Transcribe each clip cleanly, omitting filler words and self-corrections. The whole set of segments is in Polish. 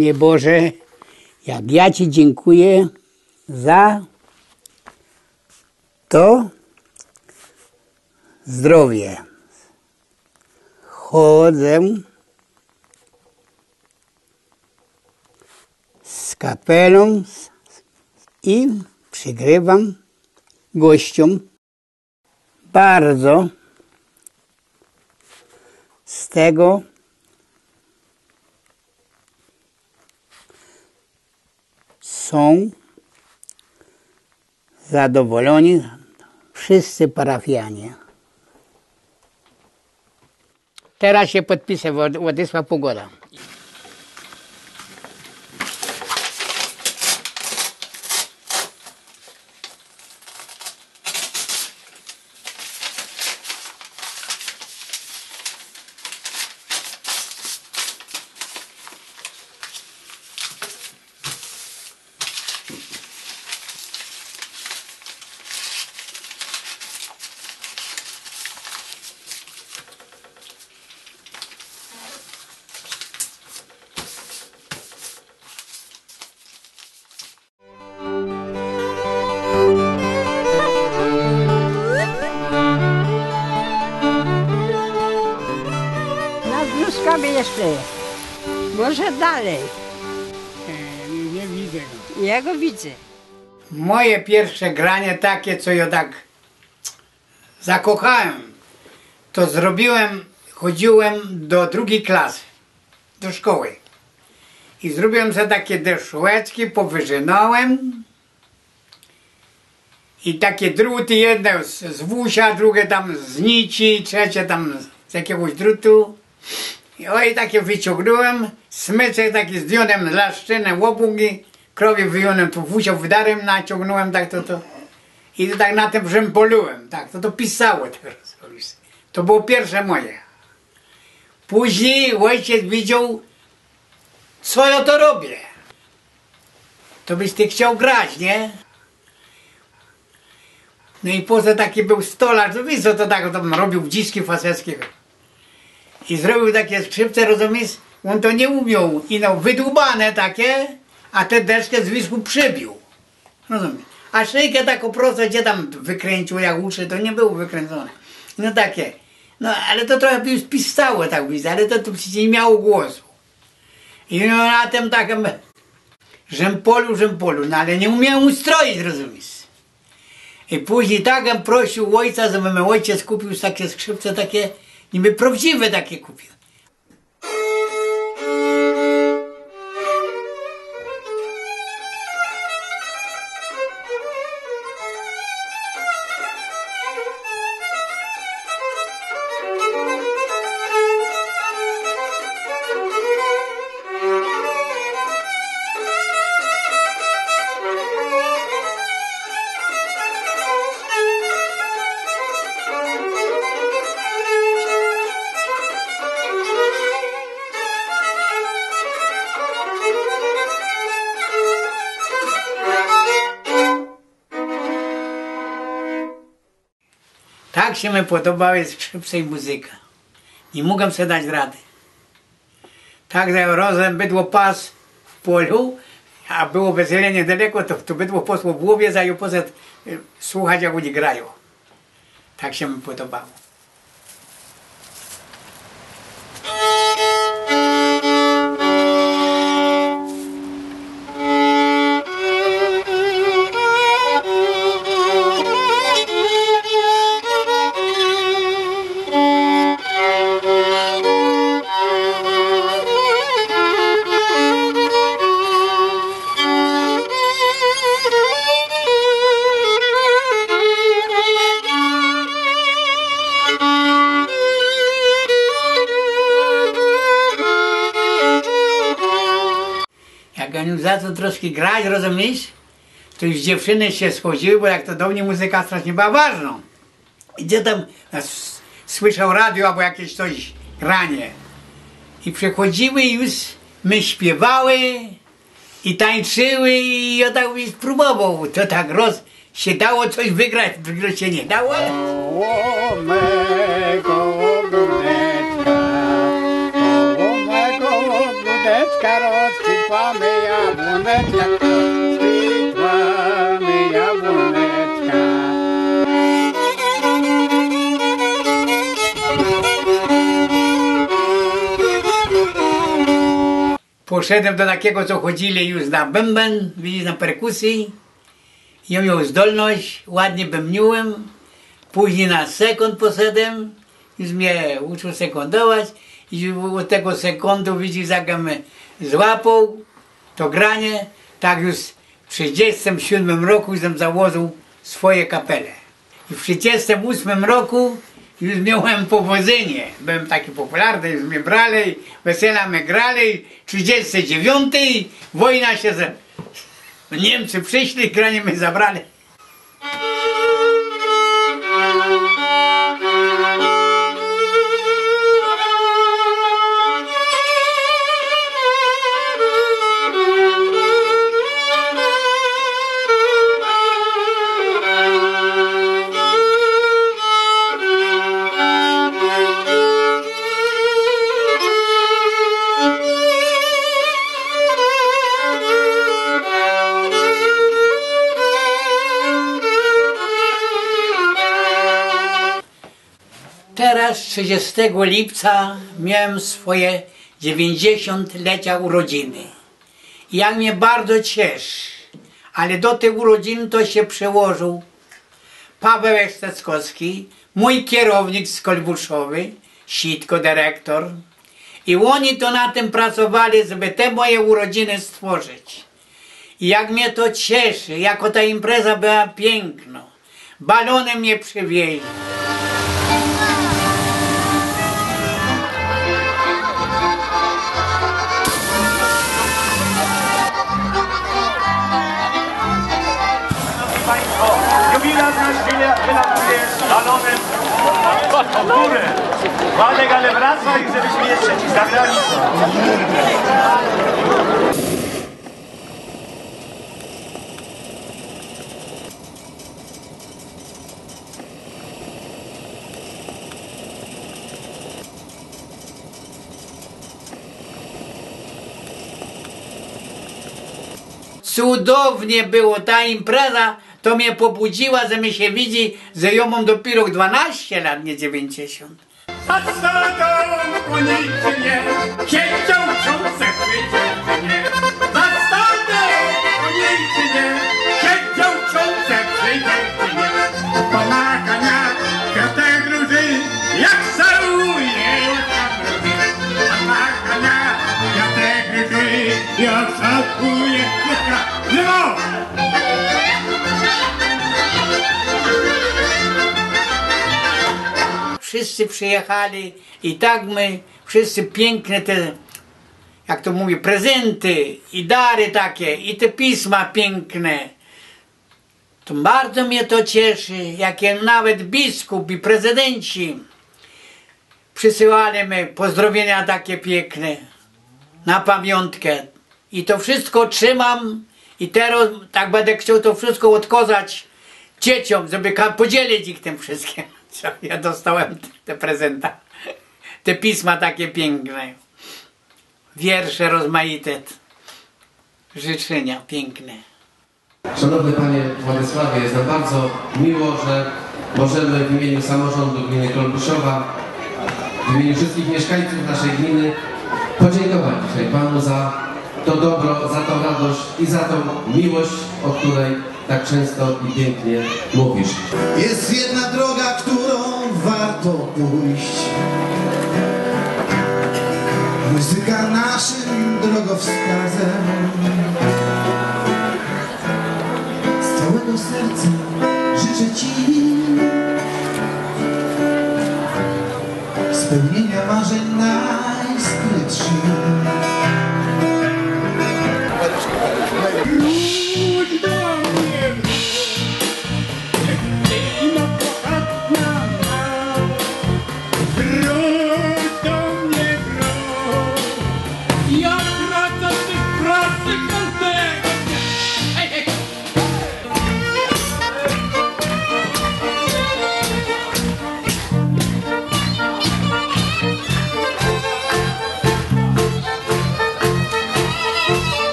Panie Boże, jak ja Ci dziękuję za to zdrowie. Chodzę z kapelą i przygrywam gościom. Bardzo z tego są zadowoleni wszyscy parafianie. Teraz się podpisał Władysław Pogoda. Jeszcze. Może dalej. Nie widzę go. Ja go widzę. Moje pierwsze granie takie, co ja tak zakochałem, to zrobiłem, chodziłem do drugiej klasy, do szkoły. I zrobiłem sobie takie deszłeczki, powyżynałem. I takie druty, jedne z wusia, drugie tam z nici, trzecie tam z jakiegoś drutu. Oj, takie wyciągnąłem, smyczek taki zdjąłem, laszczynę, łobugi, krowie wyjąłem, tu fusią wydarłem, naciągnąłem, tak to. I to tak na tym brzępolułem, tak, to pisało. To było pierwsze moje. Później ojciec widział, co ja to robię. To byś ty chciał grać, nie? No i poza taki był stolarz, to wiesz, co to tak, tam robił dziski faseckie. I zrobił takie skrzypce, rozumiesz? On to nie umiał. I no, wydłubane takie, a tę deszkę z wisku przybił. Rozumiesz? A szyjkę taką prostą, gdzie tam wykręcił, jak uszy, to nie było wykręcone. No takie. No, ale to trochę już pisało, tak widzę, ale to przecież nie miało głosu. I no, na tym takim rzępolu, no ale nie umiałem ustroić, rozumiesz? I później tak prosił ojca, żeby mój ojciec kupił takie skrzypce, takie niby prawdziwe takie kupił. Tak się mi podobały skrzypce i muzyka. Nie mogłem sobie dać rady. Tak, że rozem bydło pas w polu, a było bezwzględnie daleko, to bydło posło w głowie, zajął poza słuchać, jak oni grają. Tak się mi podobało. Za to troszkę grać, rozumiesz? To już dziewczyny się schodziły, bo jak to do mnie muzyka strasznie była ważną. I gdzie tam słyszał radio albo jakieś coś granie. I przychodziły i już my śpiewały i tańczyły i ja tak już próbował. To tak się dało coś wygrać, drugiego się nie dało. Koło mego bludeczka jabłoneczka, zwykła my jabłoneczka. Poszedłem do takiego, co chodzili już na bęben, widzisz, na perkusji. Ja miał zdolność, ładnie bębniłem. Później na sekund poszedłem, już mnie uczył sekundować. I od tego sekundu, widzisz, jak złapał to granie, tak już w 1937 roku założył swoje kapelę. I w 1938 roku już miałem powodzenie. Byłem taki popularny, już mnie brali, wesela mnie grali. W 1939 wojna się Niemcy przyszli, granie mnie zabrali. Teraz 30 lipca miałem swoje 90-lecia urodziny. Ja mnie bardzo cieszę, ale do tych urodzin to się przyłożył Paweł Steczkowski, mój kierownik z Kolbuszowy, sitko dyrektor. I oni to na tym pracowali, żeby te moje urodziny stworzyć. I jak mnie to cieszy, jako ta impreza była piękna. Balony mnie przywieźli. Władek, ale wracaj, żebyśmy nie trzeci za granicą. Cudownie było ta impreza. To mnie pobudziła, że mi się widzi, że ja mam dopiero 12 lat, nie 90. Wszyscy przyjechali i tak my, wszyscy piękne te, jak to mówię, prezenty i dary takie, i te pisma piękne. To bardzo mnie to cieszy, jakie nawet biskup i prezydenci przysyłali mi pozdrowienia takie piękne na pamiątkę. I to wszystko trzymam i teraz tak będę chciał to wszystko odkazać dzieciom, żeby podzielić ich tym wszystkim. Ja dostałem te prezenta, te pisma takie piękne, wiersze rozmaite, życzenia piękne. Szanowny Panie Władysławie, jest nam bardzo miło, że możemy w imieniu samorządu gminy Kolbuszowa, w imieniu wszystkich mieszkańców naszej gminy podziękować dzisiaj Panu za to dobro, za tą radość i za tą miłość, o której tak często i pięknie mówisz. Jest jedna droga, którą warto pójść. Muzyka naszym drogowskazem. Z całego serca życzę Ci spełnienia marzeń najskrytszych.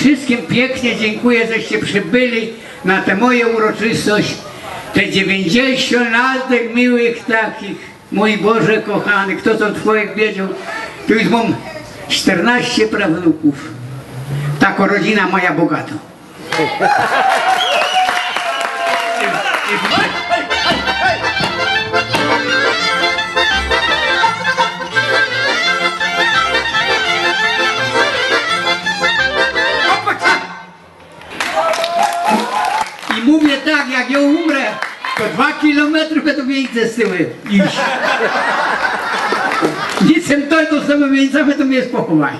wszystkim pięknie dziękuję, żeście przybyli na tę moją uroczystość, te 90 latek miłych takich, mój Boże kochany, kto to Twojek wiedział, tu już mam 14 prawnuków, taka rodzina moja bogata. I mówię tak, jak ja umrę, to 2 kilometry będą miejsce z tyłu iść. Nicem to z tego miejsca będą mnie pochować.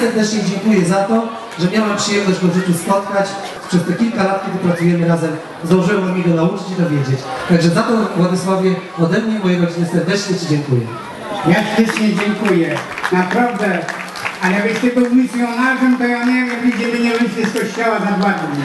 Serdecznie dziękuję za to, że ja mam przyjemność go w życiu spotkać. Przez te kilka lat, kiedy pracujemy razem, zdążyłem mi go nauczyć i dowiedzieć. Także za to, Władysławie, ode mnie, mojej rodziny serdecznie Ci dziękuję. Ja serdecznie dziękuję. Naprawdę. A jakbyś Ty był misjonarzem, to ja nie wiem, gdzie by nie wyszli z kościoła za 2 dni.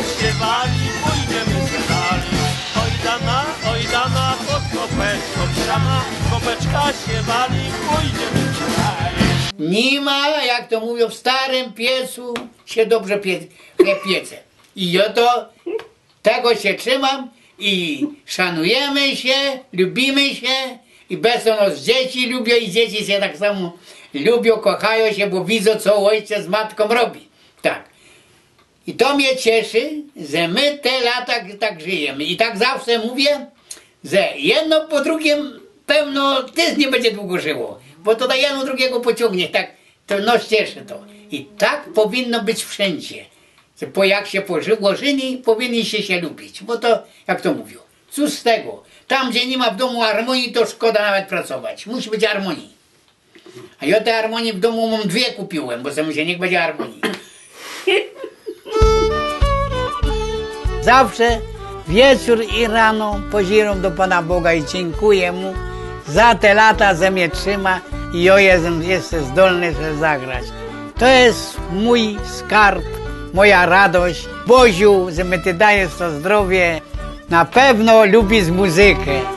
Kopeczka się wali, pójdziemy z dali. Oj dana, pod kopeczką sama, kopeczka się wali, pójdziemy z dali. Nie ma, jak to mówią, w starym piecu się dobrze piece. I ja to tego się trzymam i szanujemy się, lubimy się i bez to nas dzieci lubią i dzieci się tak samo lubią, kochają się, bo widzą, co ojciec z matką robi. Tak. I to mnie cieszy, że my te lata tak żyjemy. I tak zawsze mówię, że jedno po drugim pewno też nie będzie długo żyło. Bo to da jedno drugiego pociągnie, tak, to nas cieszy to. I tak powinno być wszędzie. Że po jak się pożyło żyni, powinniście się lubić. Bo to, jak to mówią, cóż z tego. Tam, gdzie nie ma w domu harmonii, to szkoda nawet pracować. Musi być harmonii. A ja te harmonii w domu mam 2 kupiłem, bo sam się niech będzie harmonii. Zawsze wieczór i rano pozieram do Pana Boga i dziękuję Mu za te lata, że mnie trzyma i ja jestem jeszcze zdolny się zagrać. To jest mój skarb, moja radość. Boziu, że mi Ty dajesz to zdrowie, na pewno lubisz muzykę.